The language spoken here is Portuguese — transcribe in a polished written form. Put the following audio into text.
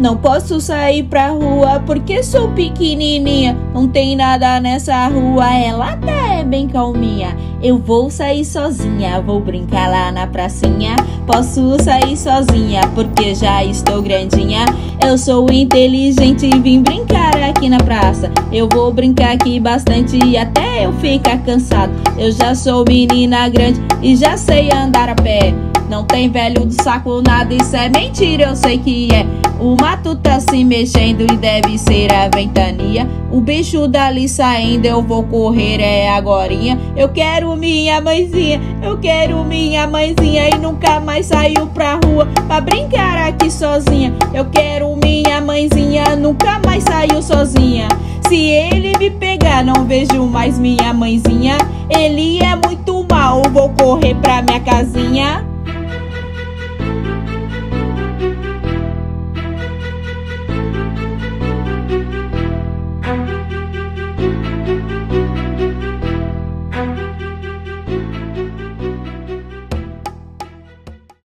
Não posso sair pra rua porque sou pequenininha. Não tem nada nessa rua, ela até é bem calminha. Eu vou sair sozinha, vou brincar lá na pracinha. Posso sair sozinha porque já estou grandinha. Eu sou inteligente e vim brincar aqui na praça. Eu vou brincar aqui bastante até eu ficar cansado. Eu já sou menina grande e já sei andar a pé. Não tem velho do saco nada, isso é mentira, eu sei que é. O mato tá se mexendo e deve ser a ventania. O bicho dali saindo, eu vou correr, é agorinha. Eu quero minha mãezinha, eu quero minha mãezinha. E nunca mais saiu pra rua pra brincar aqui sozinha. Eu quero minha mãezinha, nunca mais saiu sozinha. Se ele me pegar, não vejo mais minha mãezinha. Ele é muito mau, vou correr pra minha casinha.